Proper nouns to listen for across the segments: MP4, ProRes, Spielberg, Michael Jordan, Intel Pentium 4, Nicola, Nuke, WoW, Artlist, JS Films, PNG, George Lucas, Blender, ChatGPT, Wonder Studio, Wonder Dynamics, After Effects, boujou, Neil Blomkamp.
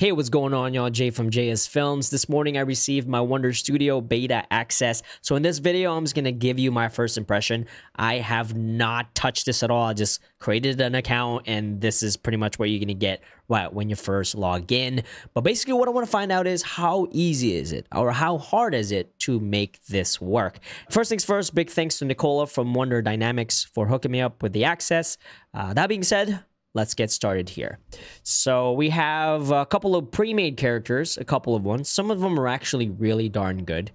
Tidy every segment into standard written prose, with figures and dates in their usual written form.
Hey, what's going on, y'all? Jay from JS Films. This morning, I received my Wonder Studio beta access. So in this video, I'm just going to give you my first impression. I have not touched this at all. I just created an account, and this is pretty much what you're going to get when you first log in. But basically, what I want to find out is how easy is it or how hard is it to make this work? First things first, big thanks to Nicola from Wonder Dynamics for hooking me up with the access. That being said, let's get started here. So we have a couple of pre-made characters, a couple of ones. Some of them are actually really darn good.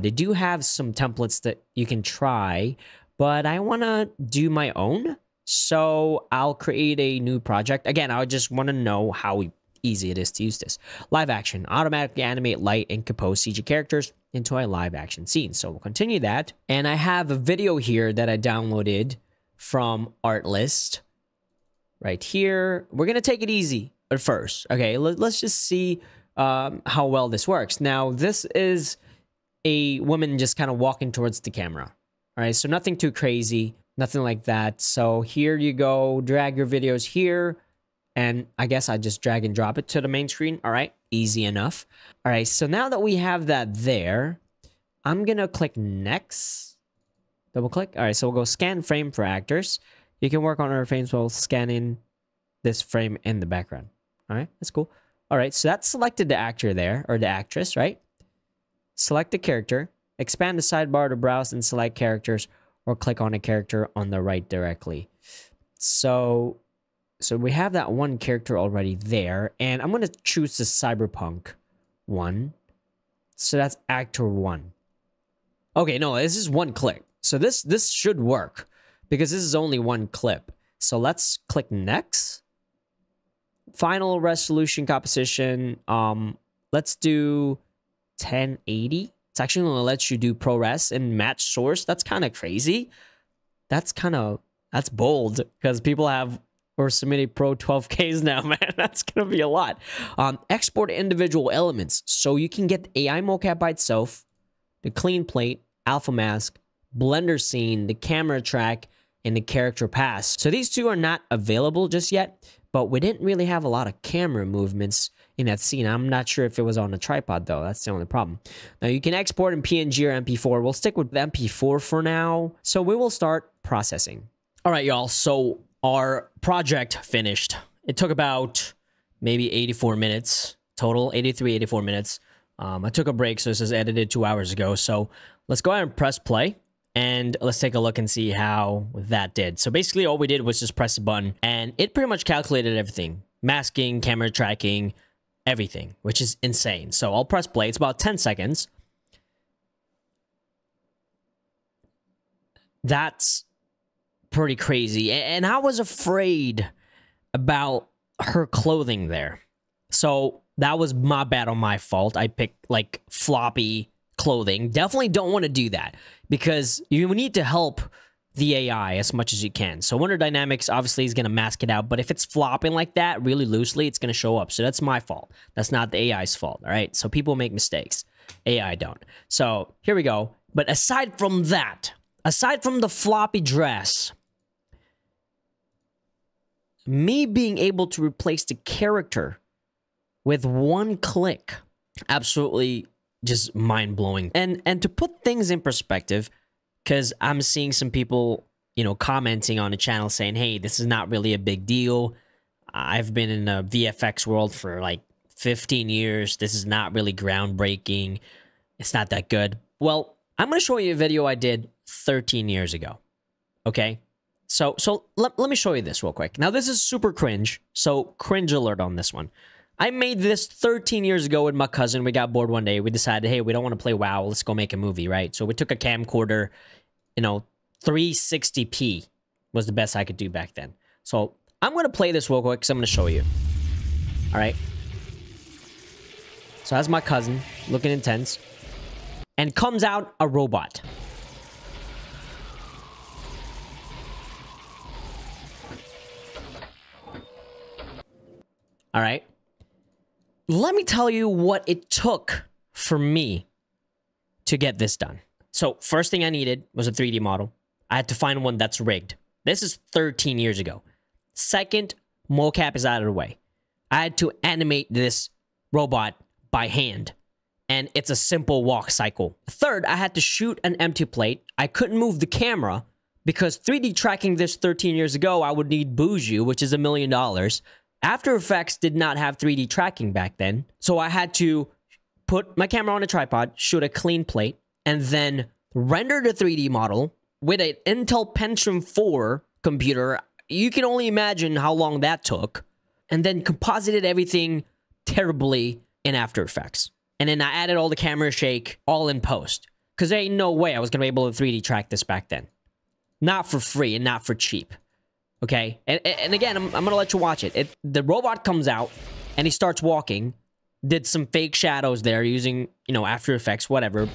They do have some templates that you can try, but I want to do my own. So I'll create a new project. Again, I just want to know how easy it is to use this. Live action, automatically animate, light, and compose CG characters into a live action scene. So we'll continue that. And I have a video here that I downloaded from Artlist. Right here, we're gonna take it easy at first. Okay, let's just see how well this works. Now, this is a woman just kind of walking towards the camera. All right, so nothing too crazy, nothing like that. So here you go, drag your videos here, and I guess I just drag and drop it to the main screen. All right, easy enough. All right, so now that we have that there, I'm gonna click next, double click. All right, so we'll go scan frame for actors. You can work on our frames while scanning this frame in the background. All right, that's cool. All right, so that's selected the actor there, or the actress, right? Select the character, expand the sidebar to browse and select characters, or click on a character on the right directly. So we have that one character already there, and I'm gonna choose the cyberpunk one. So that's actor one. Okay, no, this is one click. So this should work, because this is only one clip. So let's click next. Final resolution composition. Let's do 1080. It's actually gonna let you do ProRes and match source. That's kind of crazy. That's bold, because people have or submitted Pro 12Ks now, man. That's gonna be a lot. Export individual elements. So you can get AI mocap by itself, the clean plate, alpha mask, Blender scene, the camera track, and the character pass. So these two are not available just yet, but we didn't really have a lot of camera movements in that scene. I'm not sure if it was on a tripod though. That's the only problem. Now you can export in PNG or MP4. We'll stick with the MP4 for now. So we will start processing. All right, y'all. So our project finished. It took about maybe 84 minutes total, 83, 84 minutes. I took a break, so this is edited 2 hours ago. So let's go ahead and press play. And let's take a look and see how that did. So basically all we did was just press a button, and it pretty much calculated everything. Masking, camera tracking, everything, which is insane. So I'll press play. It's about 10 seconds. That's pretty crazy. And I was afraid about her clothing there. So that was my bad, on my fault. I picked like floppy clothing. Definitely don't want to do that, because you need to help the AI as much as you can. So Wonder Dynamics obviously is going to mask it out, but if it's flopping like that really loosely, it's going to show up. So that's my fault. That's not the AI's fault. All right. So people make mistakes. AI don't. So here we go. But aside from that, aside from the floppy dress, me being able to replace the character with one click, absolutely just mind-blowing. And to put things in perspective, because I'm seeing some people, you know, commenting on the channel saying, hey, this is not really a big deal. I've been in the VFX world for like 15 years. This is not really groundbreaking. It's not that good. Well, I'm going to show you a video I did 13 years ago. Okay? So let me show you this real quick. Now, this is super cringe. So cringe alert on this one. I made this 13 years ago with my cousin. We got bored one day. We decided, hey, we don't want to play WoW. Let's go make a movie, right? So we took a camcorder, you know, 360p was the best I could do back then. So I'm going to play this real quick because I'm going to show you. All right. So that's my cousin looking intense. And comes out a robot. All right. Let me tell you what it took for me to get this done. So first thing I needed was a 3D model. I had to find one that's rigged. This is 13 years ago. Second, mocap is out of the way. I had to animate this robot by hand. And it's a simple walk cycle. Third, I had to shoot an empty plate. I couldn't move the camera because 3D tracking this 13 years ago, I would need Boujou, which is $1 million. After Effects did not have 3D tracking back then. So I had to put my camera on a tripod, shoot a clean plate, and then render the 3D model with an Intel Pentium 4 computer. You can only imagine how long that took. And then composited everything terribly in After Effects. And then I added all the camera shake all in post. Because there ain't no way I was going to be able to 3D track this back then. Not for free and not for cheap. Okay? And again, I'm going to let you watch it. The robot comes out and he starts walking. Did some fake shadows there using, you know, After Effects, whatever.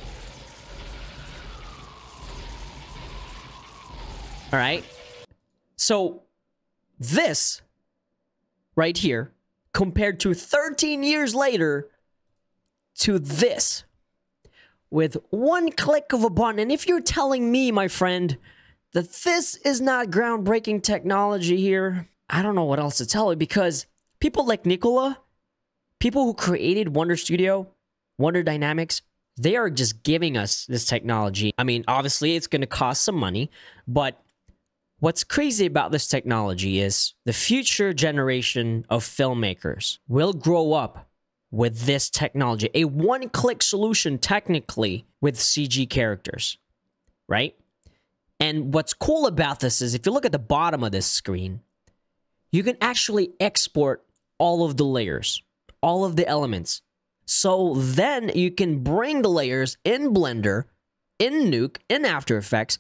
Alright? So, this right here, compared to 13 years later... to this with one click of a button. And if you're telling me, my friend, that this is not groundbreaking technology here, I don't know what else to tell you, because people like Nicola, people who created Wonder Studio, Wonder Dynamics, they are just giving us this technology. I mean, obviously it's going to cost some money, but what's crazy about this technology is the future generation of filmmakers will grow up with this technology, a one-click solution technically with CG characters, right? And what's cool about this is if you look at the bottom of this screen, you can actually export all of the layers, all of the elements. So then you can bring the layers in Blender, in Nuke, in After Effects,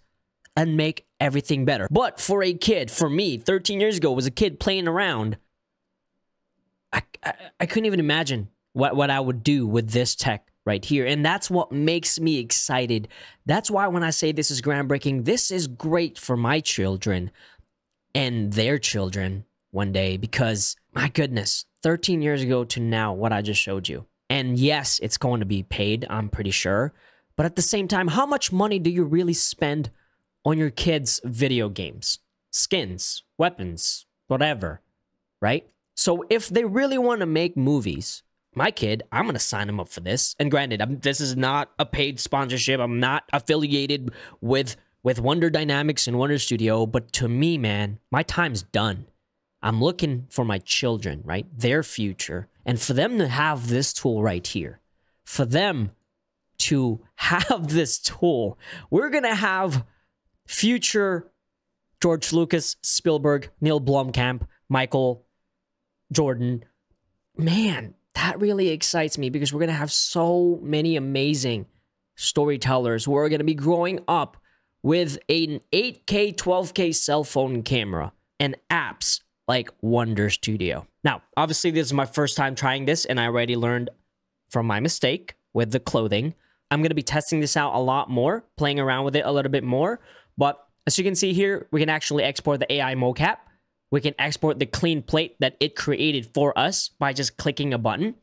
and make everything better. But for a kid, for me, 13 years ago, was a kid playing around, I couldn't even imagine what I would do with this tech right here. And that's what makes me excited. That's why when I say this is groundbreaking, this is great for my children and their children one day, because my goodness, 13 years ago to now, what I just showed you. And yes, it's going to be paid, I'm pretty sure. But at the same time, how much money do you really spend on your kids' video games, skins, weapons, whatever, right? So if they really want to make movies, my kid, I'm going to sign him up for this. And granted, this is not a paid sponsorship. I'm not affiliated with Wonder Dynamics and Wonder Studio. But to me, man, my time's done. I'm looking for my children, right? Their future. And for them to have this tool right here, for them to have this tool, we're going to have future George Lucas, Spielberg, Neil Blomkamp, Michael Jordan, man, that really excites me, because we're going to have so many amazing storytellers who are going to be growing up with an 8K, 12K cell phone camera and apps like Wonder Studio. Now, obviously, this is my first time trying this, and I already learned from my mistake with the clothing. I'm going to be testing this out a lot more, playing around with it a little bit more. But as you can see here, we can actually export the AI mocap. We can export the clean plate that it created for us by just clicking a button.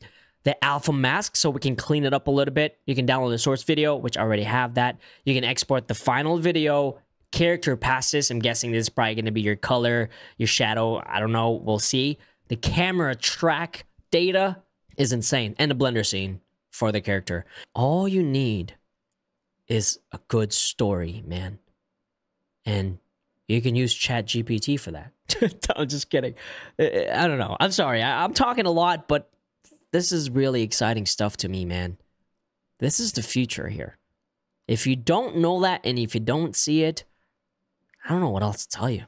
The alpha mask, so we can clean it up a little bit. You can download the source video, which I already have that. You can export the final video, character passes. I'm guessing this is probably going to be your color, your shadow. I don't know. We'll see. The camera track data is insane. And the Blender scene for the character. All you need is a good story, man. And you can use ChatGPT for that. I'm just kidding. I don't know. I'm sorry. I'm talking a lot, but this is really exciting stuff to me, man. This is the future here. If you don't know that and if you don't see it, I don't know what else to tell you.